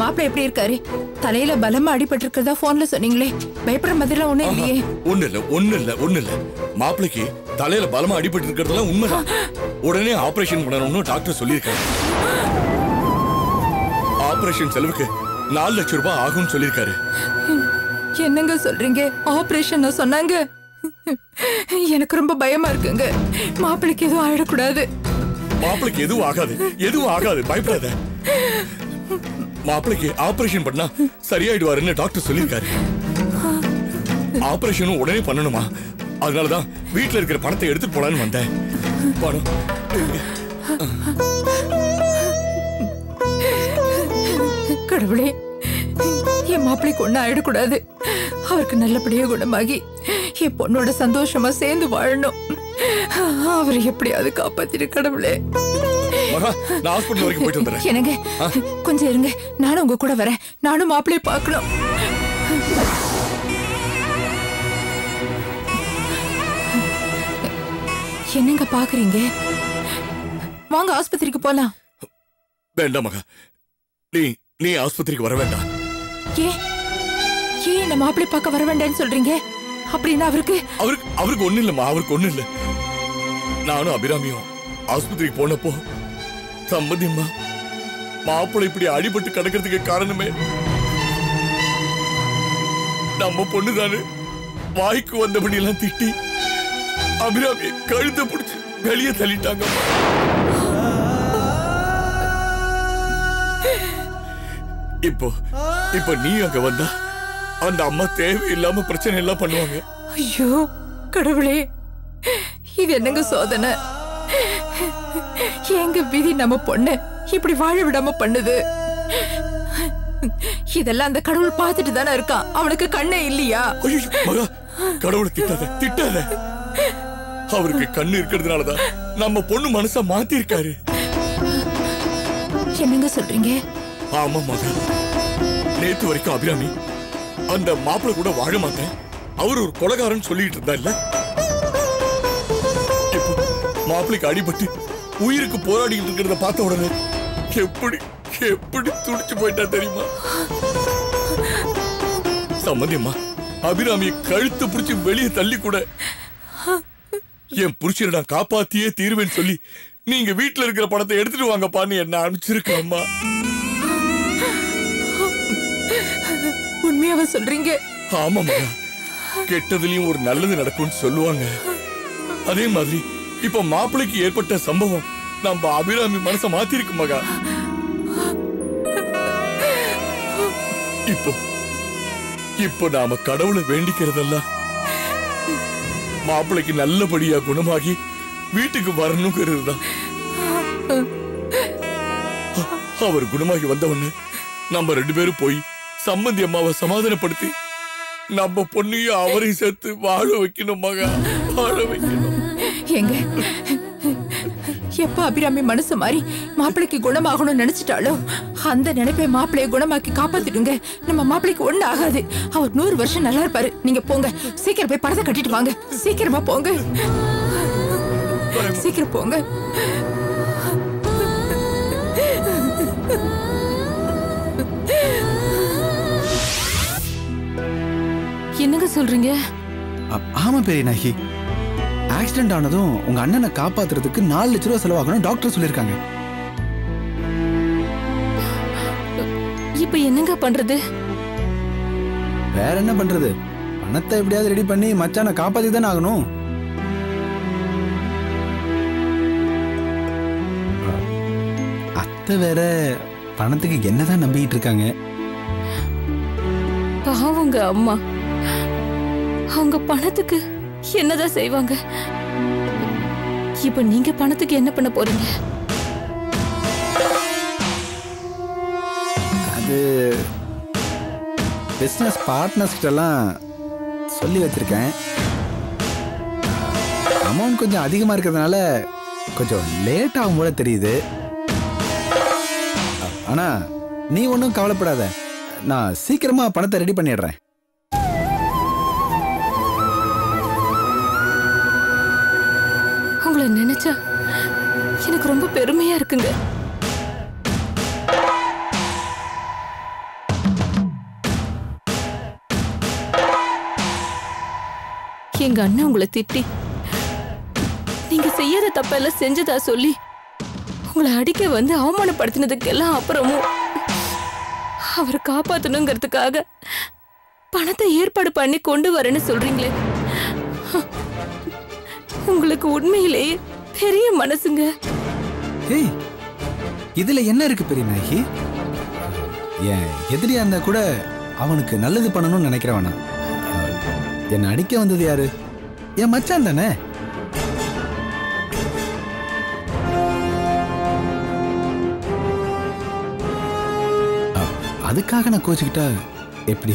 मापड़ा எப்படி இருக்காரு தலையில பலமா அடிபட்டு இருக்கதா போன்ல சொன்னீங்களே பயப்பற மாதிரில ஒண்ணே இல்லையே ஒண்ணு இல்ல மாப்ளக்கி தலையில பலமா அடிபட்டு இருக்கதெல்லாம் உண்மைதான் உடனே ஆபரேஷன் பண்ணனும்னு டாக்டர் சொல்லிருக்காரு ஆபரேஷன் செலவுக்கு 4 லட்சம் ரூபாய் ஆகும்னு சொல்லிருக்காரு என்னங்க சொல்றீங்க ஆபரேஷன் சொன்னாங்க எனக்கு ரொம்ப பயமா இருக்குங்க மாப்ளக்கி எதுவும் ஆயிட கூடாது மாப்ளக்கி எதுவும் ஆகாது பயப்படாத மாப்ளக்கி ஆபரேஷன் பண்ணா சரியாயிடுவாருன்னு டாக்டர் சொல்லிருக்காரு ஆபரேஷனும் உடனே பண்ணணுமா அதனால தான் வீட்ல இருக்கிற பணத்தை எடுத்து போலான்னு வந்தேன் பணம் கடவுளே என் மாப்ளைக்கு ஒன்னும் ஆயிடக்கூடாது அவருக்கு நல்லபடியா குணமாகி என் பொண்ணோட சந்தோஷமா சேர்ந்து வாழணும் அவரை எப்படியாவது காப்பாத்திரு கடவுளே நான் ஹாஸ்பிடல் வரைக்கும் போயிட்டு வந்துறேன். என்னங்க கொஞ்சம் இருங்க. நானும் உங்க கூட வரேன். நானும் மாப்ளைய பார்க்கணும். என்னங்க பாக்குறீங்க? வாங்க ஆஸ்பத்திரிக்கு போலாம். வேண்டாம் மகா. நீ ஆஸ்பத்திரிக்கு வர வேண்டாம். ஏன் என்ன மாப்ளைய பார்க்க வர வேண்டாம்னு சொல்றீங்க? அப்படின்னா அவருக்கு ஒண்ணு இல்லம்மா. அவருக்கு ஒண்ணு இல்ல. நானும் அபிராமியும் ஆஸ்பத்திரிக்கு போனப்போ சம்பந்திம்மா மாப்பிள்ளை இப்படி அடிபட்டு கிடக்கிறதுக்கு காரணமே நம்ம பொண்ணுதானு வாய்க்கு வந்தபடி எல்லாம் திட்டி அபிராமியை கழுத்தை பிடிச்சு வெளியே தள்ளிட்டாங்க இப்போ நீ அங்க வந்தா அந்த அம்மா தேவையில்லாம பிரச்சனை எல்லாம் பண்ணுவாங்க ஐயோ கடவுளே இது என்னங்க சோதனை எங்க விதி நம்ம பொண்ணு இப்படி வாழ விடாம பண்ணுது இதெல்லாம் அந்த கடவுள் பார்த்துட்டு தானே இருக்கான் அவனுக்கு கண்ணே இல்லையா கடவுள் திட்டாத அவருக்கு கண்ணு இருக்கிறதுனாலதான் நம்ம பொண்ணு மனச மாத்தி இருக்காரு என்னங்க சொல்றீங்க ஆமா மகா நேத்து வரைக்கும் அபிராமி அந்த மாப்பிள்ள கூட வாழ மாட்டேன் அவர் ஒரு கொலைகாரன்னு சொல்லிட்டு இருந்தா இல்ல மாப்பிளைக்கு அடிபட்டு உயிருக்கு போராடிட்டு இருக்கிறத பார்த்த உடனே எப்படி துடிச்சு போயிட்டா தெரியுமா சம்மந்தியம்மா அபிராமியை கழுத்து பிடிச்சி வெளியே தள்ளி கூட என் புருஷனை நான் காப்பாத்தியே தீர்வேன்னு சொல்லி நீங்க வீட்டுல இருக்கிற பணத்தை எடுத்துட்டு வாங்கப்பான்னு என்ன அனுப்பிச்சிருக்க அம்மா உண்மையாவ சொல்றீங்க ஆமாம்மா கெட்டதுலயும் ஒரு நல்லது நடக்கும்னு சொல்லுவாங்க அதே மாதிரி இப்ப மாப்பிளைக்கு ஏற்பட்ட சம்பவம் நம்ம அபிராமி மனச மாத்திருக்கு மகா இப்போ நாம கடவுளை வேண்டிக்கிறதெல்லாம் மாப்பிளைக்கு நல்லபடியா குணமாகி வீட்டுக்கு வரணுங்கிறதுதான் அவர் குணமாகி வந்தவொன்னு நம்ம 2 பேரும் போய் சம்பந்தி அம்மாவை சமாதானப்படுத்தி நம்ம பொண்ணையும் அவரையும் சேர்த்து வாழ வைக்கணும் மகா வாழ வைக்கணும் எங்க எப்ப அபிராமி மனசு மாறி மாப்பிளைக்கு குணமாகணும்னு நினைச்சிட்டாலோ அந்த நினைப்பை மாப்பிளைய குணமாக்கி காப்பாத்திடுங்க நம்ம மாப்பிளைக்கு ஒண்ணு ஆகாது அவர் 100 வருஷம் நல்லா இருப்பாரு நீங்க போங்க சீக்கிரம் போய் பணத்தை கட்டிட்டு வாங்க சீக்கிரமா போங்க சீக்கிரம் போங்க என்னங்க சொல்றீங்க ஆமா பெரியநாயகி ஆக்சிடென்ட் ஆனதும் உங்க அண்ணனை காப்பாத்துறதுக்கு 4 லட்சம் ரூபாய் செலவாகணும் டாக்டர் சொல்லிருக்காங்க இப்போ என்னங்க பண்றது வேற என்ன பண்றது பணத்தை எப்படியாவது ரெடி பண்ணி மச்சானை காப்பாத்தி தான் ஆகணும் அத்தை வேற பணத்துக்கு என்னதான் நம்பிட்டு இருக்காங்க பாவங்க அம்மா அவங்க பணத்துக்கு என்னதான் செய்வாங்க இப்ப நீங்க பணத்துக்கு என்ன பண்ண போறீங்க அது பிசினஸ் பார்ட்னர்ஸ் கிட்ட எல்லாம் சொல்லி வச்சிருக்கேன் அமௌண்ட் கொஞ்சம் அதிகமா இருக்கிறதுனால கொஞ்சம் லேட் ஆகும் போல தெரியுது. ஆனா நீ ஒன்றும் கவலைப்படாத, நான் சீக்கிரமா பணத்தை ரெடி பண்ணிடுறேன். உங்களை நினைச்சா எனக்கு ரொம்ப பெருமையா இருக்குங்க. எங்க அண்ணன் உங்களை திட்டி நீங்க செய்யாத தப்பெல்லாம் செஞ்சதா சொல்லி உங்களை அடிக்க வந்து அவமானப்படுத்தினதுக்கெல்லாம் அப்புறமும் அவரை காப்பாற்றணுங்கிறதுக்காக பணத்தை ஏற்பாடு பண்ணி கொண்டு வரேன்னு சொல்றீங்களே, உங்களுக்கு உண்மையிலேயே பெரிய மனசுங்க. இதுல என்ன இருக்கு பெரிய நாயகி? ஏன் எதிரியா இருந்தா கூட அவனுக்கு நல்லது பண்ணணும்னு நினைக்கிறவனா? என்ன அடிக்க வந்தது யாரு? என் மச்சான் தானே. அதுக்காக நான் கோச்சுக்கிட்டா எப்படி?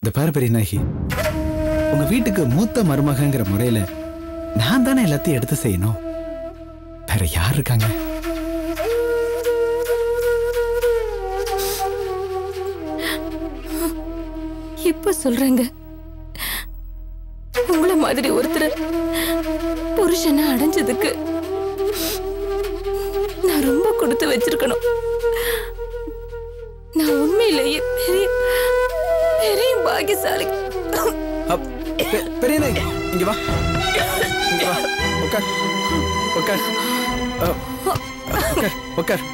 இந்த பாரு பெரியநாயகி, உங்க வீட்டுக்கு மூத்த மருமகங்கிற முறையில நான் தானே எல்லாத்தையும் எடுத்து செய்யணும். வேற யார் இருக்காங்க? இப்ப சொல்றேங்க, உங்களை மாதிரி ஒருத்தர் புருஷனை அடைஞ்சதுக்கு நான் ரொம்ப கொடுத்து வச்சிருக்கணும். நான் உண்மையிலேயே பெரிய பெரிய பாக்கியசாலி. பெரிய இங்க வா, இங்க வா, உட்கார் உட்கார் உட்கார் உட்கார்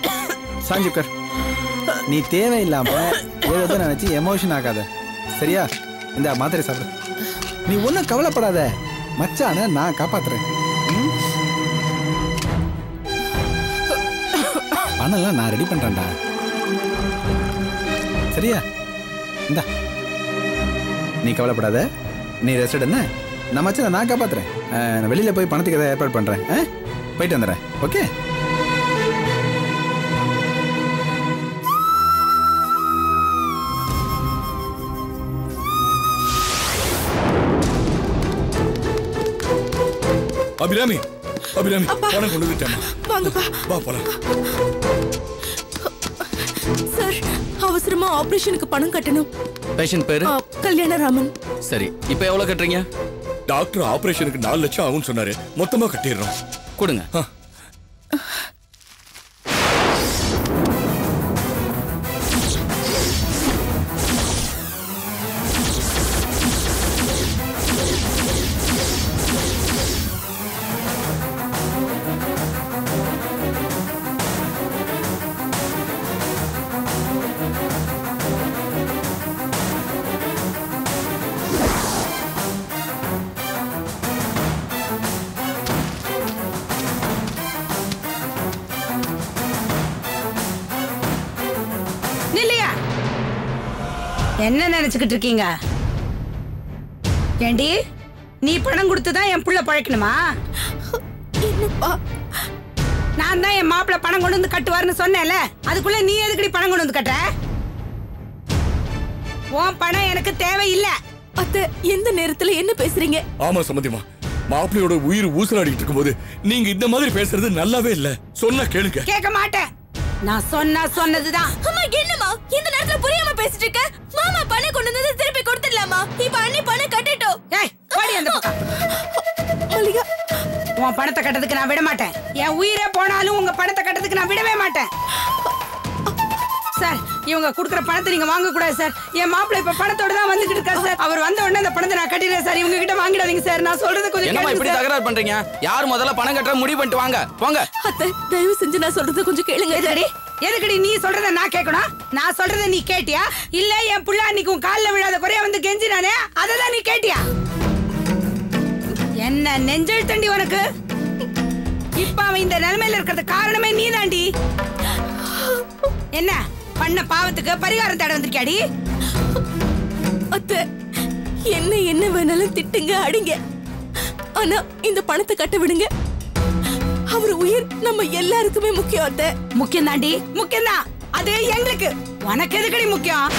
சாஞ்சி உட்கார். நீ தேவையில்லாம ஏதோ நினைச்சு எமோஷன் ஆகாத, சரியா? இந்த மாத்திரை சாப்பிடு. நீ ஒன்றும் கவலைப்படாத, மச்சான நான் காப்பாத்துறேன். பணம்லாம் நான் ரெடி பண்றேன்டா, சரியா? இந்த நீ கவலைப்படாத, நீ ரெஸ்ட் எடுன்னு, நான் மச்சான நான் காப்பாத்துறேன். நான் வெளியில போய் பணத்துக்கு எதாவது ஏற்பாடு பண்றேன். போயிட்டு வந்துடுறேன். ஓகே அபிராமி, அபிராமி பணம் கொண்டு விட்டேன். வாங்கப்பா, வா போலாம். சார், அவசரமா ஆபரேஷனுக்கு பணம் கட்டணும். பேஷண்ட் பேரு கல்யாணராமன். சரி, இப்போ எவ்வளவு கட்டறீங்க? டாக்டர் ஆபரேஷனுக்கு 4 லட்சம் ஆகும்னு சொன்னாரு. மொத்தமா கட்டிடுறோம், கொடுங்க. என்ன நினைச்சுக்கிட்டு இருக்கீங்க? ஏண்டி, நீ பணம் கொடுத்துதான் என் புள்ள பழக்கணுமா? நான் தான் என் மாப்பிள்ள பணம் கொண்டு வந்து கட்டுவார்னு சொன்னேன்ல, அதுக்குள்ள நீ எதுக்கடி பணம் கொண்டு வந்து கட்ட? உன் பணம் எனக்கு தேவையில்லை. அத்தை, எந்த நேரத்துல என்ன பேசுறீங்க? ஆமா சம்மதிமா, மாப்பிள்ளையோட உயிர் ஊசலாடிட்டு இருக்கும்போது நீங்க இந்த மாதிரி பேசுறது நல்லாவே இல்ல. சொன்னா கேளுங்க. கேட்க மாட்டேன். நான் சொன்னா சொன்னதுதான். என்னமா இந்த நேரத்துல புரியாம பேசிட்டு இருக்க? மாமா பணம் கொண்டு வந்ததை திருப்பி கொடுத்துடலாமா? இப்ப அண்ணி பணம் கட்டிட்டோ. ஏய் ஓடி அந்த பக்கம். மல்லிகா, உன் பணத்தை கட்டதுக்கு நான் விட மாட்டேன். என் உயிரே போனாலும் உங்க பணத்தை கட்டதுக்கு நான் விடவே மாட்டேன். சார், இவங்க குடுக்குற பணத்தை நீங்க வாங்க கூடாது சார். என் மாப்பிள்ளை இப்ப பணத்தோட தான் வந்துகிட்டு இருக்காரு சார். அவர் வந்த உடனே அந்த பணத்தை நான் கட்டிடுறேன் சார். இவங்க கிட்ட வாங்கிடாதீங்க சார். நான் சொல்றது கொஞ்சம் என்னமா இப்படி தகராறு பண்றீங்க? யார் முதல்ல பணம் கட்டற முடிவு பண்ணிட்டு வாங்க போங்க. அத்தை, தயவு செஞ்சு நான் சொல்றது கொஞ்சம் கேளுங்க. சரி, எதுக்கடி நீ சொல்றத நான் கேட்கணும்? நான் சொல்றத நீ கேட்டியா இல்ல? என் புள்ள அன்னைக்கு உன் காலில் விழாத குறையா வந்து கெஞ்சினானே, அததான் நீ கேட்டியா? என்ன நெஞ்சல் தண்டி உனக்கு? இப்ப அவன் இந்த நிலைமையில இருக்கிறது காரணமே நீ தாண்டி. என்ன பண்ண பாவத்துக்கு பரிகாரம் தேட வந்திருக்காடி? அத்தை, என்ன என்ன வேணாலும் திட்டுங்க, அடிங்க, ஆனா இந்த பணத்தை கட்ட விடுங்க. அவர் உயிர் நம்ம எல்லாருக்குமே முக்கியம். அத்தை, முக்கியம் தாண்டி, முக்கியம் தான். அது எங்களுக்கு. உனக்கு எதுக்கடி முக்கியம்?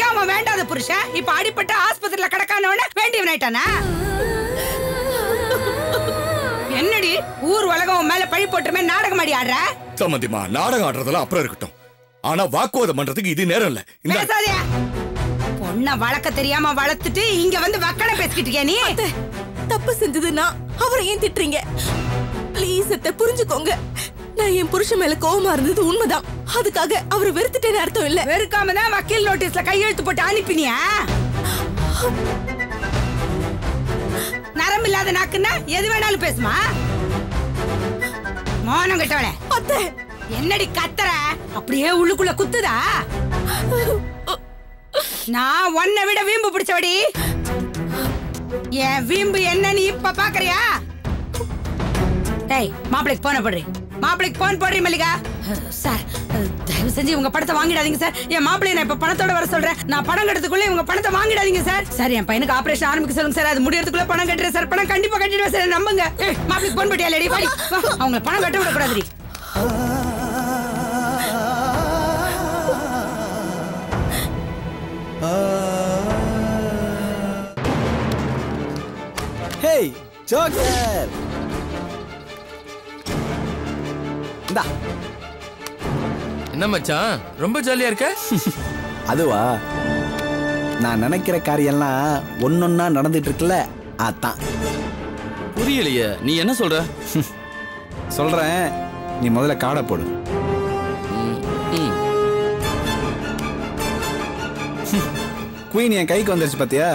अवं पुरुषा इप्पो अडिपट्ट आस्पत्रियिल किडक्कानवन वेंडियवनायिट्टाना एन्नडी ऊर उलगम उन मेल पळि पोट्टुमे नाटकम आडि आडற சம்மதிமா நாடகம் ஆடுறதெல்லாம் அப்புறம் இருக்கட்டும் ஆனா வாக்குவாதம் பண்றதுக்கு இது நேரம் இல்ல இந்த பேசாதே பொண்ண வளக்க தெரியாம வளத்துட்டு இங்க வந்து வக்கண பேசிக்கிட்டு இருக்க நீ தப்பு செஞ்சதுனா அவரே ஏன் திட்றீங்க ப்ளீஸ் அத்தை புரிஞ்சுக்கோங்க நான் என் புருஷன் மேல கோவமா இருந்தது உண்மைதான் அதுக்காக அவரை வெறுத்துட்டேன்னு அர்த்தம் இல்ல வெறுக்காம நான் வக்கீல் நோட்டீஸ்ல கையெழுத்து போட்டு அனுப்பினியா நரம் இல்லாத நாக்குன்னா எது வேணாலும் பேசுமா மௌனம் கட்டவளே அத்தை என்னடி கத்தற அப்படியே உள்ளுக்குள்ள குத்துதா நான் உன்னை விட வீம்பு பிடிச்சவடி ஏன் வீம்பு என்னன்னு இப்ப பாக்குறியா டேய் மாப்பிளைக்கு போன் போடுறீ மாப்பிளைக்கு போன் போடுறீ மல்லிகா சார் தயவு செஞ்சு இவங்க பணத்தை வாங்கிடாதீங்க சார் என் மாப்பிளைய நான் இப்ப பணத்தோட வர சொல்றேன் நான் பணம் கட்டறதுக்குள்ள இவங்க பணத்தை வாங்கிடாதீங்க சார் சார் என் பையனுக்கு ஆபரேஷன் ஆரம்பிக்க சொல்லுங்க சார் அது முடியறதுக்குள்ள பணம் கட்டறேன் சார் பணம் கண்டிப்பா கட்டிடுவேன் சார் நம்புங்க மாப்பிளைக்கு போன் போட்டியா லேடி பாடி அவங்க பணம் கட்ட விட கூடாதுடி Hey Joker दा என்ன மச்சான் ரொம்ப ஜாலியா இருக்க அதுவா நான் நினைக்கிற காரியம் எல்லாம் ஒண்ணொண்ணா நடந்துட்டு இருக்குல அதான் புரியலையே நீ என்ன சொல்ற சொல்றேன் நீ முதல்ல காடை போடு குயின் என் கைக்கு வந்துருச்சு பாத்தியா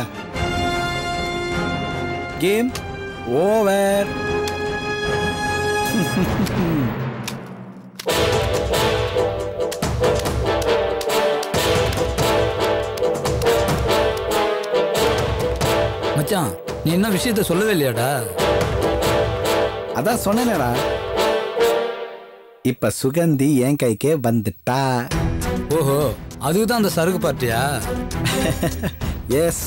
கேம் ஓவர் மச்சான் நீ என்ன விஷயத்தை சொல்லவே இல்லையாடா அதான் சொன்னேனேடா இப்ப சுகந்தி என் கைக்கே வந்துட்டா ஓஹோ அதுதான் அந்த சருகு பார்ட்டியா எஸ்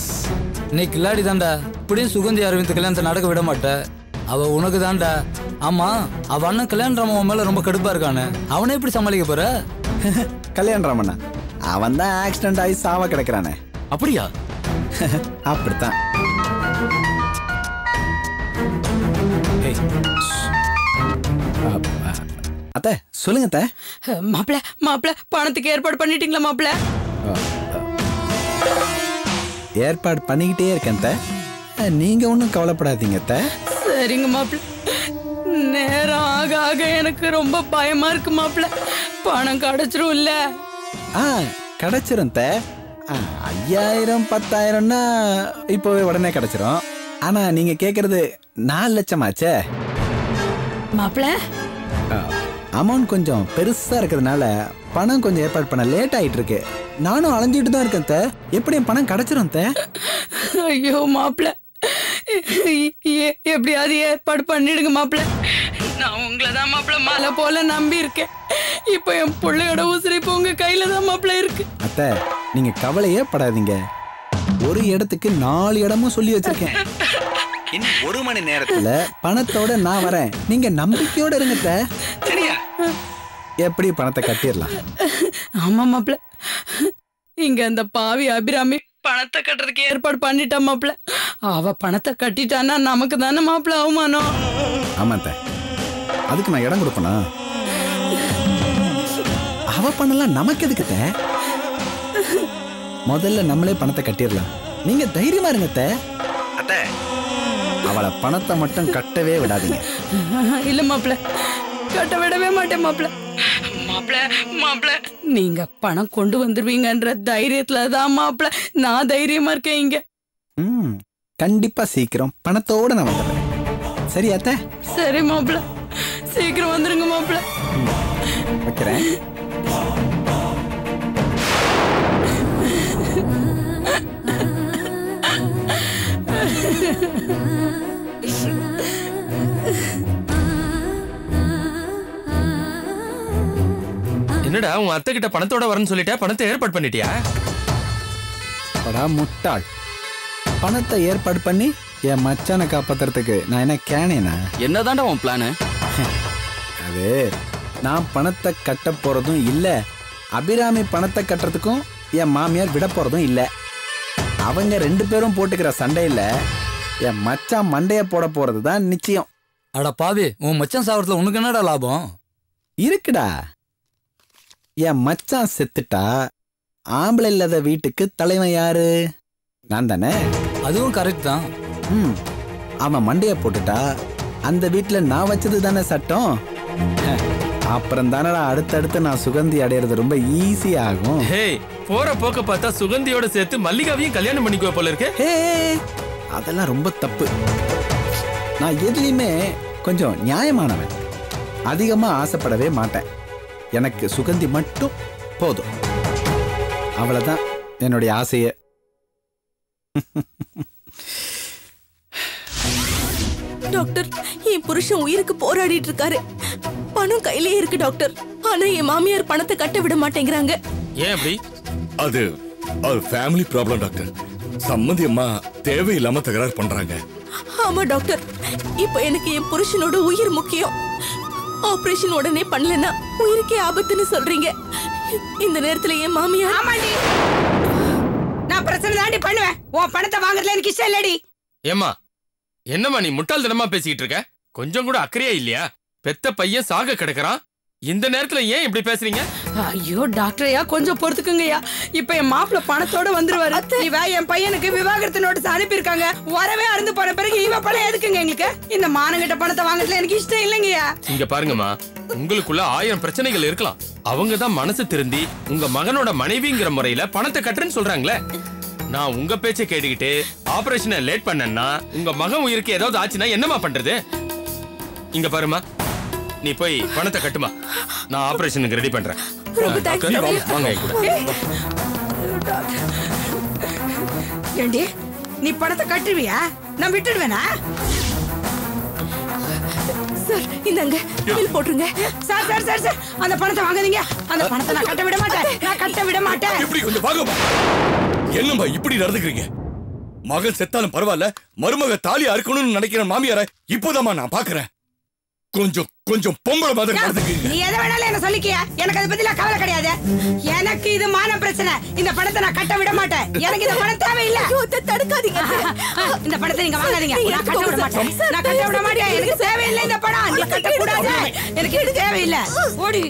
நீ கிளாடி தாண்டா இப்படியும் சுகந்தி அரவிந்த் கல்யாணத்தை நடக்க விட மாட்டா அவ உனக்கு தாண்டா ஆமா அவ அண்ணன் கல்யாணராமன் மேல ரொம்ப கடுப்பா இருக்கானு அவனே இப்படி சமாளிக்க போற கல்யாணராமண்ணா அவன் தான் ஆக்சிடென்ட் ஆகி சாவ கிடக்குறானே அப்படியா அப்படித்தான் அத்தை சொல்லுங்க அத்தை மாப்பிள மாப்பிள பணத்துக்கு ஏற்பாடு பண்ணிட்டீங்களா மாப்பிள ஏற்பாடு பண்ணிக்கிட்டே இருக்கேன் அத்தை நீங்க ஒன்றும் கவலைப்படாதீங்க அத்தை சரிங்க மாப்பிள நேரம் ஆக ஆக எனக்கு ரொம்ப பயமா இருக்கு மாப்பிள பணம் கிடைச்சிரும் இல்ல கிடைச்சிரும் அத்தை 5000 10,000ன்னா இப்போவே உடனே கிடைச்சிரும் ஆனா நீங்க கேக்குறது 4 லட்சம் ஆச்சே மாப்பிள அமௌண்ட் கொஞ்சம் பெருசா இருக்கிறதுனால பணம் கொஞ்சம் ஏற்பாடு பண்ண லேட் ஆயிட்டு இருக்கு நானும் அலைஞ்சிட்டு தான் இருக்கேன் தே எப்படியும் பணம் கிடைச்சிரும் தே ஐயோ மாப்பிள எப்படியாவது ஏற்பாடு பண்ணிடுங்க மாப்பிள நான் உங்களை தான் மாப்பிள மலை போல நம்பி இருக்கேன் இப்போ என் பிள்ளையோட உசுரிப்பு உங்க கையில தான் மாப்பிள இருக்கு அத்தை நீங்க கவலையே படாதீங்க ஒரு இடத்துக்கு 4 இடமும் சொல்லி வச்சிருக்கேன் இன்னும் 1 மணி நேரத்துல பணத்தோட நான் வரேன் நீங்க நம்பிக்கையோட இருங்க அத்தை சரியா எப்படி பணத்தை கட்டிடலாம் ஆமா மாப்ள இங்க அந்த பாவி அபிராமி பணத்தை கட்டுறதுக்கு ஏற்பாடு பண்ணிட்டா மாப்ள அவ பணத்தை கட்டிட்டானா நமக்கு தானே மாப்ள அவமானம் ஆமா அத்தை அதுக்கு நான் இடம் கொடுப்பனா அவ பணம்லாம் நமக்கு எதுக்கு அத்தை முதல்ல நம்மளே பணத்தை கட்டிடலாம் நீங்க தைரியமா இருங்க அத்தை அத்தை அவளை பணத்தை மட்டும் கட்டவே விடாதீங்க இல்ல மாப்ள கட்ட விடவே மாட்டேன் மாப்பிள மாப்பிள மாப்பிள நீங்க பணம் கொண்டு வந்துருவீங்கன்ற தைரியத்துலதான் மாப்பிள நான் தைரியமா இருக்கேன் இங்க கண்டிப்பா சீக்கிரம் பணத்தோட நான் வந்துடுறேன் சரியா அத்தை சரி மாப்பிள சீக்கிரம் வந்துருங்க மாப்பிள வைக்கிறேன் என்னடா உன் அத்தை கிட்ட பணத்தோட வரன்னு சொல்லிட்டா பணத்தை ஏற்பாடு பண்ணிட்டியா அடா முட்டாள் பணத்தை ஏற்பாடு பண்ணி என் மச்சானை காப்பாத்துறதுக்கு நான் என்ன கேனேனா என்னதான்டா உன் பிளான் அது நான் பணத்தை கட்ட போறதும் இல்ல அபிராமி பணத்தை கட்டுறதுக்கும் என் மாமியார் விட போறதும் இல்லை. அவங்க ரெண்டு பேரும் போட்டுக்கிற சண்டையில என் மச்சான் மண்டைய போட போறது தான் நிச்சயம். அட பாவி, உன் மச்சான் சாவறதுல உனக்கு என்னடா லாபம் இருக்குடா? என் மச்சான் செத்துட்டா ஆம்பளை இல்லாத வீட்டுக்கு தலைவன் யாரு? நான் தானே. அதுவும் கரெக்ட் தான். அவன் மண்டைய போட்டுட்டா அந்த வீட்டில் நான் வச்சது தானே சட்டம். அப்புறம் தானடா அடுத்தடுத்து நான் சுகந்தி அடையிறது ரொம்ப ஈஸி ஆகும். போற போக்க பார்த்தா சுகந்தியோட சேர்த்து மல்லிகாவையும் கல்யாணம் பண்ணிக்குவ போல இருக்கு. அதெல்லாம் ரொம்ப தப்பு. நான் எதுலையுமே கொஞ்சம் நியாயமானவன், அதிகமாக ஆசைப்படவே மாட்டேன். எனக்கு சுகந்தி மட்டும் போதும். அவ்வளோதான் என்னுடைய ஆசையை. டாக்டர், என் புருஷன் உயிருக்கு போராடிட்டு இருக்காரு. பணம் கையிலே இருக்கு டாக்டர், ஆனா என் மாமியார் பணத்தை கட்ட விட மாட்டேங்கிறாங்க. ஏன் அப்படி? அது ஒரு ஃபேமிலி ப்ராப்ளம் டாக்டர். சம்மந்தியம்மா தேவையில்லாம தகராறு பண்றாங்க. ஆமா டாக்டர், இப்போ எனக்கு என் புருஷனோட உயிர் முக்கியம். ஆபரேஷன் உடனே பண்ணலன்னா உயிருக்கே ஆபத்துன்னு சொல்றீங்க. இந்த நேரத்துல என் மாமியார் நான் பிரச்சனை தாண்டி பண்ணுவேன். உன் பணத்தை வாங்குறதுல எனக்கு இஷ்டம் இல்லடி. ஏமா என்னம்மா நீ முட்டாள்தனமா பேசிக்கிட்டு இருக்க? கொஞ்சம் கூட அக்கறையா இல்லையா? பெத்த பையன் சாக கிடக்குறான், இந்த நேரத்துல ஏன் இப்படி பேசுறீங்க? ஐயோ டாக்டரையா, கொஞ்சம் பொறுத்துக்குங்கய்யா. இப்ப என் மாப்பிள்ள பணத்தோட வந்துருவாரு. இவ என் பையனுக்கு விவாகரத்து நோட்டீஸ் அனுப்பியிருக்காங்க. வரவே அருந்து போன பிறகு இவ பணம் எதுக்குங்க எங்களுக்கு? இந்த மானங்கிட்ட பணத்தை வாங்குறதுல எனக்கு இஷ்டம் இல்லைங்கய்யா. இங்க பாருங்கம்மா, உங்களுக்குள்ள 1000 பிரச்சனைகள் இருக்கலாம். அவங்கதான் மனசு திருந்தி உங்க மகனோட மனைவிங்கிற முறையில பணத்தை கட்டுறேன்னு சொல்றாங்களே. நான் உங்க பேச்சை கேட்டுக்கிட்டு ஆபரேஷனை லேட் பண்ணேன்னா உங்க மகன் உயிருக்கு ஏதாவது ஆச்சுன்னா என்னமா பண்றது? இங்க பாருமா, நீ போய் பணத்தை கட்டுமா, நான் ஆபரேஷனுக்கு ரெடி பண்றேன். நீ பணத்தை கட்டுவியா? நான் விட்டுடுவேனா? போட்டுருங்க சார். சார் சார் சார், அந்த பணத்தை வாங்குறீங்க. அந்த பணத்தை நான் கட்ட விட மாட்டேன், நான் கட்ட விட மாட்டேன். என்னம்மா இப்படி நடந்துக்கிறீங்க? மகன் செத்தாலும் பரவாயில்ல, மருமக தாலி அறுக்கணும்னு நினைக்கிற மாமியார இப்போதாம்மா நான் பாக்குறேன். கொஞ்சம் கொஞ்சம் பொம்பளை மாதிரி நடந்துக்கிறீங்க. நீ எதை வேணாலும் என்ன சொல்லிக்கிய, எனக்கு அதை பத்தில கவலை கிடையாது. எனக்கு இது மான பிரச்சனை. இந்த பணத்தை நான் கட்ட விட மாட்டேன். எனக்கு இந்த பணம் தேவையில்லை. தடுக்காதீங்க, இந்த பணத்தை நீங்க வாங்காதீங்க. நான் கட்ட விட மாட்டேன், நான் கட்ட விட மாட்டேன். எனக்கு தேவையில்லை இந்த பணம். நீ கட்ட கூடாது, எனக்கு இது தேவையில்லை. ஓடி